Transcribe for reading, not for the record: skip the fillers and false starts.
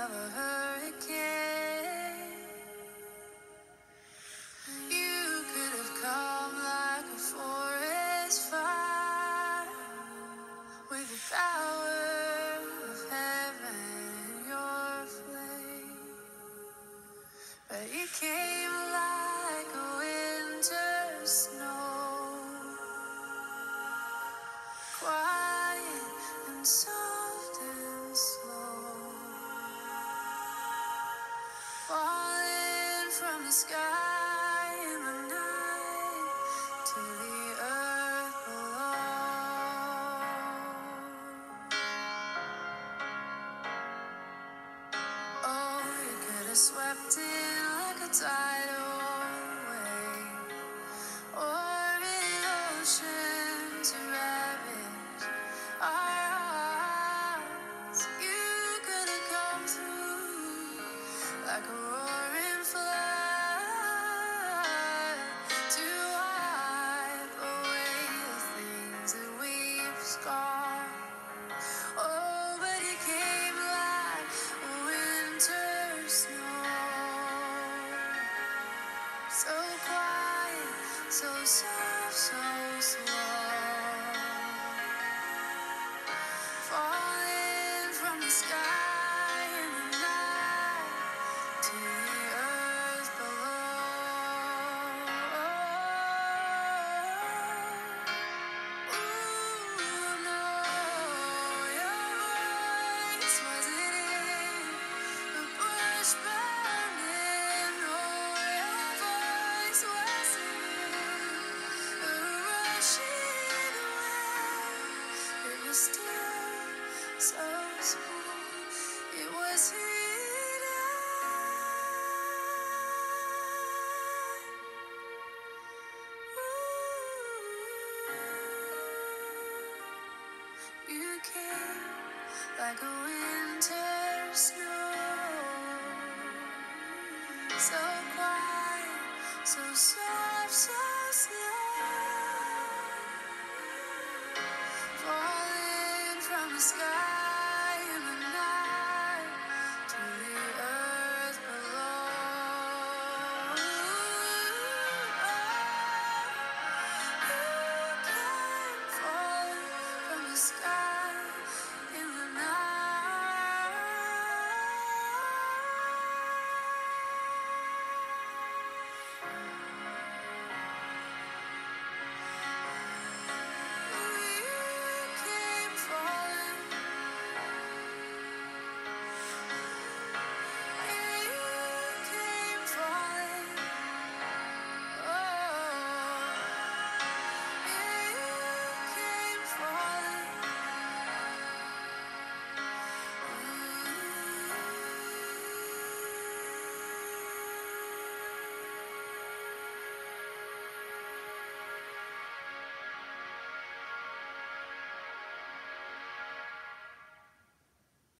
of a hurricane. You could have come like a forest fire with the power of heaven in your flame, but you came like a winter snow, quiet and soft. Falling from the sky in the night to the earth below. Oh, you could have swept it like a tidal wave, or in ocean to ravage our hearts. You could have come through like a roaring flood to wipe away the things that we've scarred. Oh, but you came like a winter snow, so quiet, so soft, so slow, falling from the sky. Like a winter snow, so quiet, so soft, so